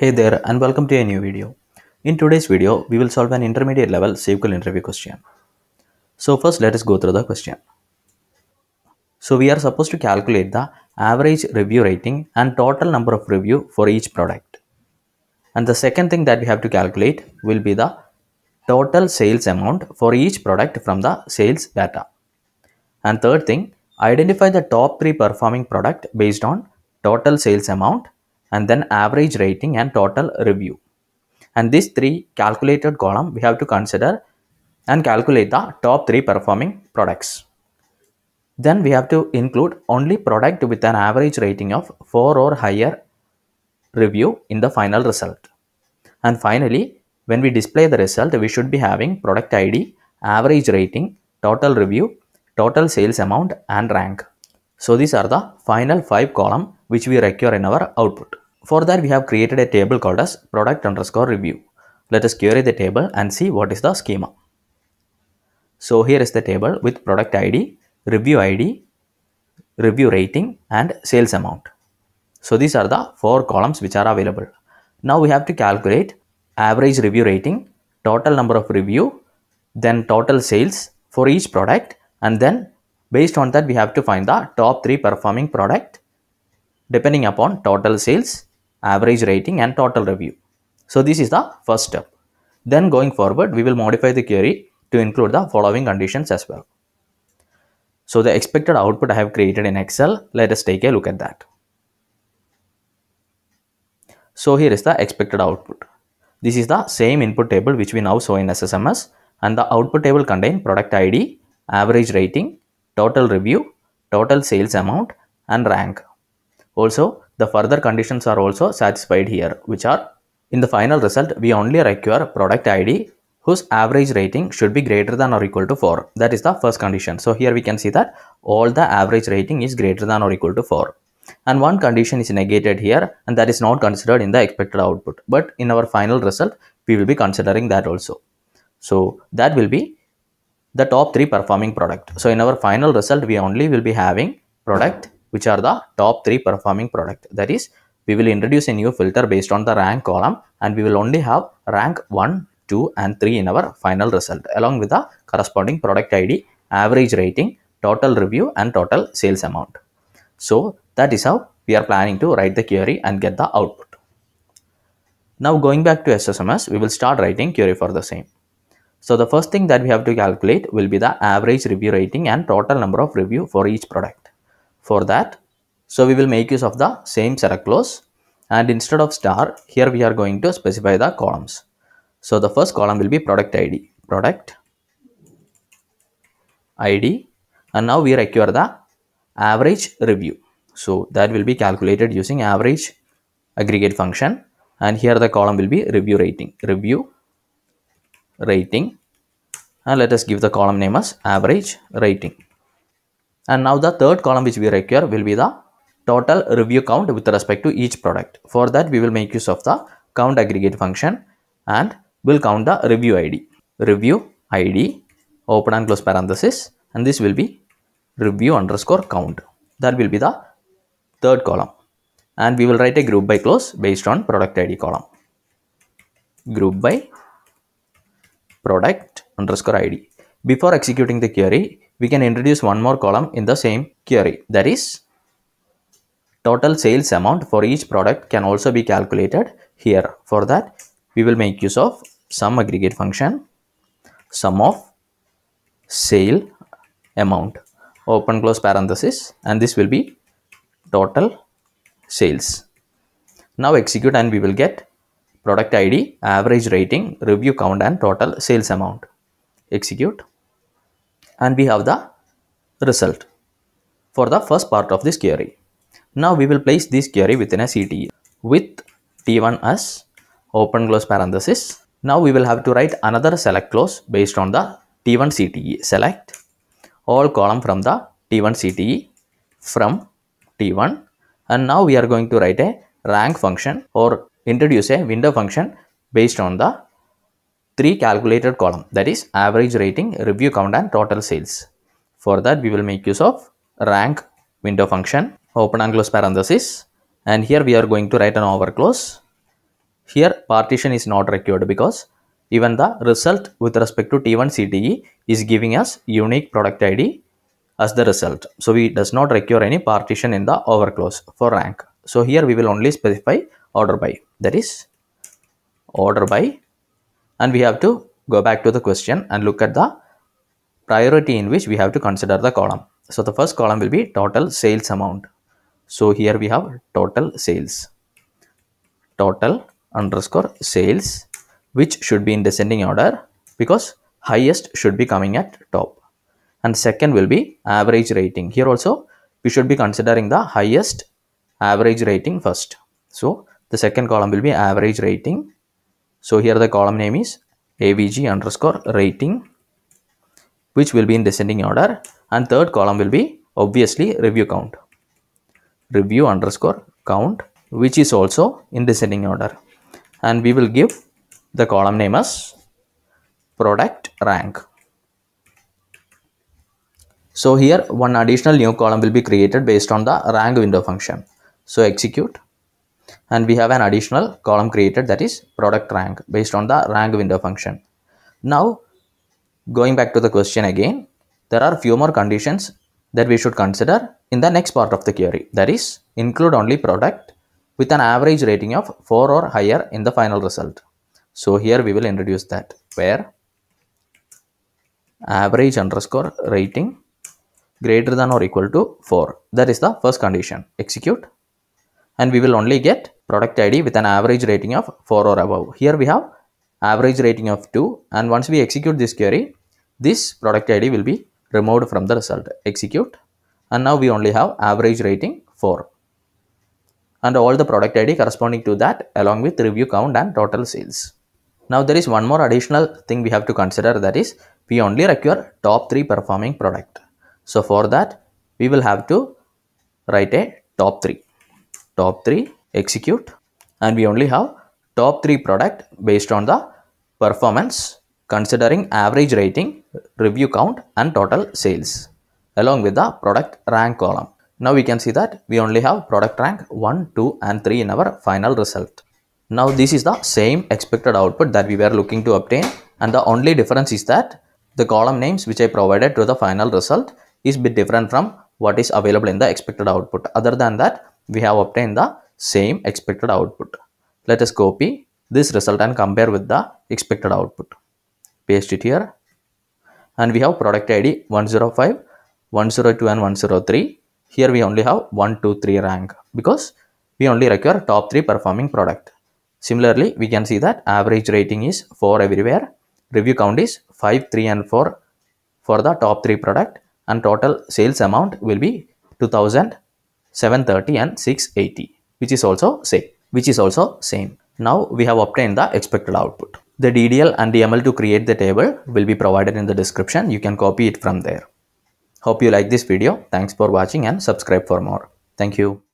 Hey there and welcome to a new video. In today's video, we will solve an intermediate level SQL interview question. So first let us go through the question. So we are supposed to calculate the average review rating and total number of review for each product. And the second thing that we have to calculate will be the total sales amount for each product from the sales data. And third thing, identify the top 3 performing product based on total sales amount and then average rating and total review. And these 3 calculated column we have to consider and calculate the top 3 performing products. Then we have to include only product with an average rating of 4 or higher review in the final result. And finally, when we display the result, we should be having product ID, average rating, total review, total sales amount and rank. So these are the final 5 column which we require in our output. For that, we have created a table called as product_review. Let us query the table and see what is the schema. So here is the table with product ID, review rating and sales amount. So these are the 4 columns which are available. Now we have to calculate average review rating, total number of review, then total sales for each product, and then based on that we have to find the top 3 performing product depending upon total sales, average rating and total review. So this is the first step. Then going forward, we will modify the query to include the following conditions as well. So the expected output I have created in Excel. Let us take a look at that. So here is the expected output. This is the same input table which we now saw in SSMS, and the output table contains product ID, average rating, total review, total sales amount and rank. Also, the further conditions are also satisfied here, which are in the final result we only require product ID whose average rating should be greater than or equal to 4. That is the first condition. So here we can see that all the average rating is greater than or equal to 4. And one condition is negated here, and that is not considered in the expected output. But in our final result, we will be considering that also. So that will be the top 3 performing product. So in our final result, we only will be having product which are the top 3 performing product. That is, we will introduce a new filter based on the rank column, and we will only have rank 1, 2 and 3 in our final result, along with the corresponding product ID, average rating, total review and total sales amount. So that is how we are planning to write the query and get the output. Now going back to SSMS, we will start writing query for the same. So the first thing that we have to calculate will be the average review rating and total number of review for each product. For that, so we will make use of the same select clause, and instead of star, here we are going to specify the columns. So the first column will be product ID, and now we require the average review. So that will be calculated using average aggregate function, and here the column will be review rating, and let us give the column name as average rating. And now the third column which we require will be the total review count with respect to each product. For that, we will make use of the count aggregate function, and we'll count the review ID, open and close parenthesis, and this will be review_count. That will be the third column, and we will write a group by clause based on product ID column, group by product_ID. Before executing the query, we can introduce one more column in the same query. That is, total sales amount for each product can also be calculated here. For that, we will make use of sum aggregate function, sum of sale amount, open close parenthesis, and this will be total sales. Now execute and we will get product ID, average rating, review count and total sales amount. Execute. And we have the result for the first part of this query. Now we will place this query within a CTE with T1 as open close parenthesis. Now we will have to write another select clause based on the T1 CTE. Select all column from the T1 CTE from T1. And now we are going to write a rank function or introduce a window function based on the 3 calculated column, that is average rating, review count and total sales. For that, we will make use of rank window function, open and close parenthesis, and here we are going to write an overclose Here partition is not required because even the result with respect to T1 CTE is giving us unique product ID as the result. So we does not require any partition in the overclose for rank. So here we will only specify order by, that is order by, and we have to go back to the question and look at the priority in which we have to consider the column. So the first column will be total sales amount. So here we have total sales, total underscore sales, which should be in descending order because highest should be coming at top. And second will be average rating. Here also we should be considering the highest average rating first. So the second column will be average rating. So here the column name is AVG underscore rating, which will be in descending order. And third column will be obviously review count, review underscore count, which is also in descending order. And we will give the column name as product rank. So here one additional new column will be created based on the rank window function. So execute, and we have an additional column created, that is product rank, based on the rank window function. Now going back to the question again, there are few more conditions that we should consider in the next part of the query, that is include only product with an average rating of 4 or higher in the final result. So here we will introduce that, where average underscore rating greater than or equal to 4. That is the first condition. Execute, and we will only get product ID with an average rating of 4 or above. Here we have average rating of 2, and once we execute this query, this product ID will be removed from the result. Execute, and now we only have average rating 4 and all the product ID corresponding to that, along with review count and total sales. Now there is one more additional thing we have to consider, that is we only require top 3 performing product. So for that we will have to write a top 3 execute, and we only have top 3 product based on the performance considering average rating, review count and total sales, along with the product rank column. Now we can see that we only have product rank 1, 2 and 3 in our final result. Now this is the same expected output that we were looking to obtain, and the only difference is that the column names which I provided to the final result is bit different from what is available in the expected output. Other than that, we have obtained the same expected output. Let us copy this result and compare with the expected output. Paste it here, and we have product ID 105, 102 and 103. Here we only have 1, 2, 3 rank because we only require top 3 performing product. Similarly, we can see that average rating is 4 everywhere, review count is 5, 3 and 4 for the top 3 product, and total sales amount will be 2,730 and 680, which is also same. Now we have obtained the expected output. The DDL and DML to create the table will be provided in the description. You can copy it from there. Hope you like this video. Thanks for watching and subscribe for more. Thank you.